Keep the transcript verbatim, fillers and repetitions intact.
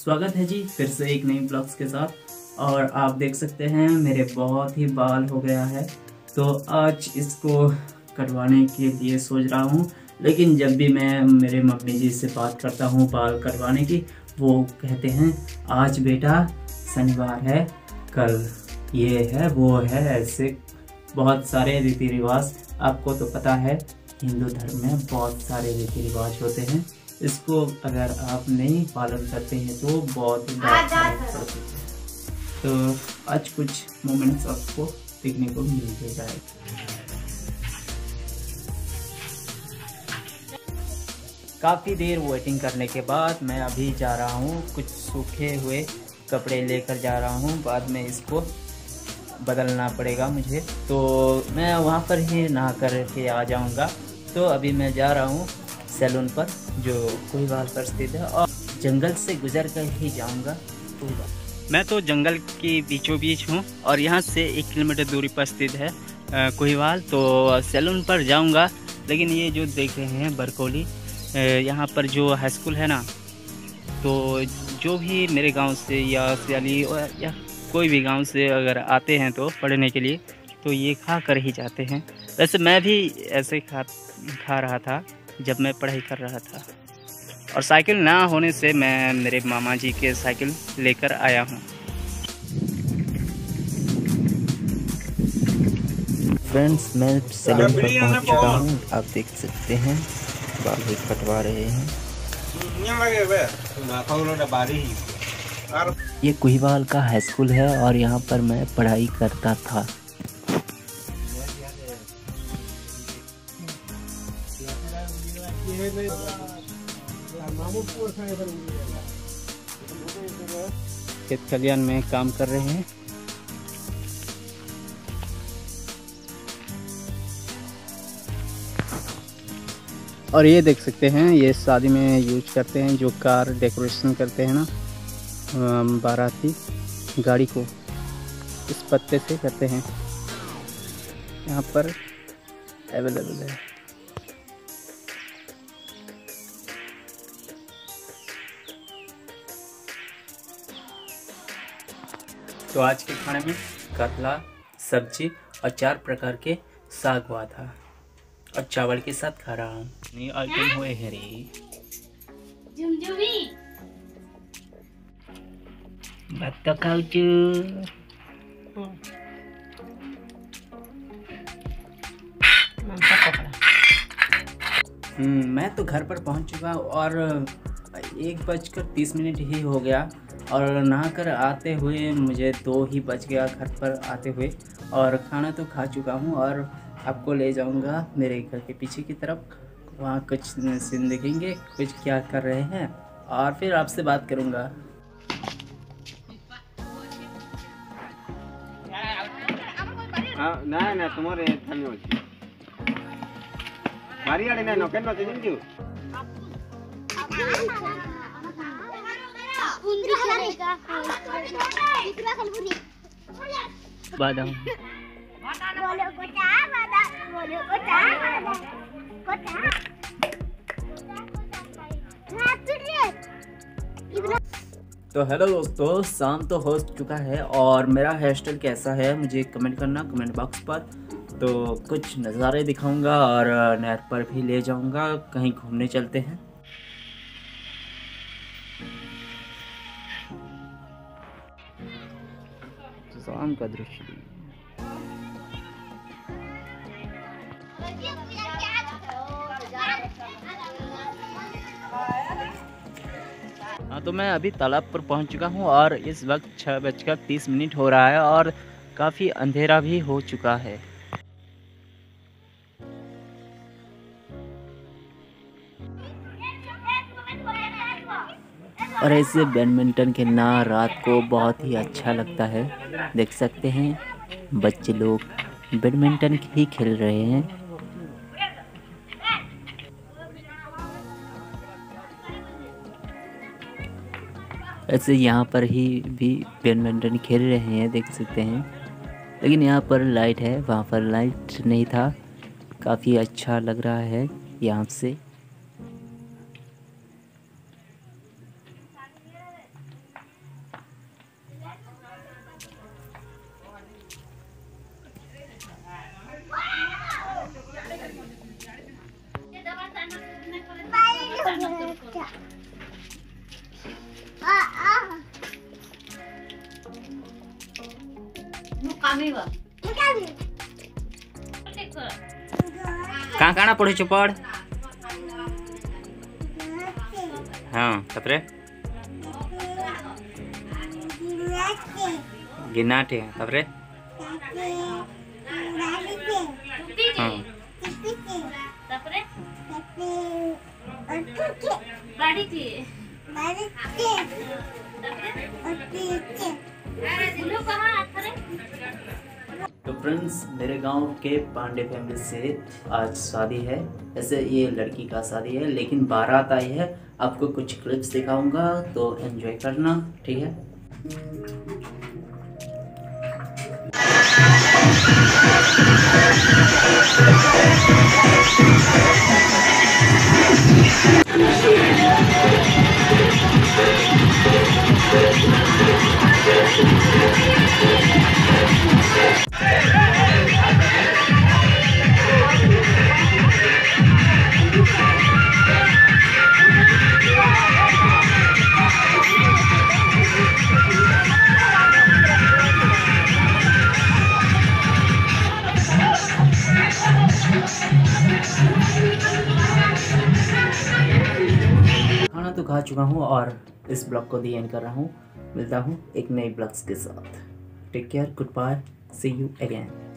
स्वागत है जी फिर से एक नई ब्लॉग्स के साथ। और आप देख सकते हैं मेरे बहुत ही बाल हो गया है, तो आज इसको कटवाने के लिए सोच रहा हूँ। लेकिन जब भी मैं मेरे मम्मी जी से बात करता हूँ बाल कटवाने की, वो कहते हैं आज बेटा शनिवार है, कल ये है वो है, ऐसे बहुत सारे रीति रिवाज। आपको तो पता है हिंदू धर्म में बहुत सारे रीति रिवाज होते हैं, इसको अगर आप नहीं पालन करते हैं तो बहुत पड़ती है। तो आज कुछ मोमेंट्स आपको देखने को मिल जाएगा। काफ़ी देर वेटिंग करने के बाद मैं अभी जा रहा हूँ, कुछ सूखे हुए कपड़े लेकर जा रहा हूँ, बाद में इसको बदलना पड़ेगा मुझे, तो मैं वहाँ पर ही नहा कर के आ जाऊँगा। तो अभी मैं जा रहा हूँ सैलून पर जो कोईवाल पर स्थित है, और जंगल से गुजर कर ही जाऊँगा कोईवाल। मैं तो जंगल के बीचों बीच हूँ और यहाँ से एक किलोमीटर दूरी पर स्थित है कोईवाल, तो सैलून पर जाऊँगा। लेकिन ये जो देख रहे हैं बरकोली, यहाँ पर जो हाई स्कूल है ना, तो जो भी मेरे गांव से या सियाली या कोई भी गांव से अगर आते हैं तो पढ़ने के लिए, तो ये खा कर ही जाते हैं। वैसे मैं भी ऐसे खा खा रहा था जब मैं पढ़ाई कर रहा था, और साइकिल ना होने से मैं मेरे मामा जी के साइकिल लेकर आया हूँ। फ्रेंड्स मैं सैलून पर पहुँच चुका हूँ, आप देख सकते हैं बाल भी कटवा रहे हैं। ये कोईवाल का हाई स्कूल है और यहाँ पर मैं पढ़ाई करता था। खेत खलियान में काम कर रहे हैं। और ये देख सकते हैं ये शादी में यूज करते हैं, जो कार डेकोरेशन करते हैं ना बाराती गाड़ी को, इस पत्ते से करते हैं। यहाँ पर अवेलेबल है। तो आज के खाने में कतला, सब्जी और चार प्रकार के साग हुआ था, और चावल के साथ खा रहा हूँ। नहीं आइटम हुए हैं रे झुमझुमी बत्ता खाओ चू। हम्म मैं तो घर पर पहुँच चुका और एक बजकर तीस मिनट ही हो गया, और नहा कर आते हुए मुझे दो ही बज गया घर पर आते हुए। और खाना तो खा चुका हूँ, और आपको ले जाऊंगा मेरे घर के पीछे की तरफ, वहाँ कुछ सीन देखेंगे कुछ क्या कर रहे हैं, और फिर आपसे बात करूंगा। ना ना तुम्हारे बादाम तो हेलो दोस्तों, शाम तो हो चुका है, और मेरा हेयर स्टाइल कैसा है मुझे कमेंट करना कमेंट बॉक्स पर। तो कुछ नज़ारे दिखाऊंगा और नहर पर भी ले जाऊंगा, कहीं घूमने चलते हैं। शाम का दृश्य हाँ, तो मैं अभी तालाब पर पहुंच चुका हूं, और इस वक्त छः बजकर तीस मिनट हो रहा है, और काफ़ी अंधेरा भी हो चुका है। और ऐसे बैडमिंटन खेलना रात को बहुत ही अच्छा लगता है। देख सकते हैं बच्चे लोग बैडमिंटन ही खेल रहे हैं। ऐसे यहाँ पर ही भी बैडमिंटन खेल रहे हैं, देख सकते हैं। लेकिन यहाँ पर लाइट है, वहाँ पर लाइट नहीं था। काफ़ी अच्छा लग रहा है। यहाँ से। कहाँ कहाँ पढ़े छु पढ़ हाँ तपरे गिनाटे तपरे हाँ तपरे बाड़ी ची बाड़ी ची तपरे कहाँ तो फ्रेंड्स मेरे गांव के पांडे फैमिली से आज शादी है। ऐसे ये लड़की का शादी है लेकिन बारात आई है। आपको कुछ क्लिप्स दिखाऊंगा तो एंजॉय करना, ठीक है। खाना तो खा चुका हूँ और इस ब्लॉग को दी एंड कर रहा हूँ। मिलता हूँ एक नए ब्लॉग्स के साथ। Take care, goodbye, see you again.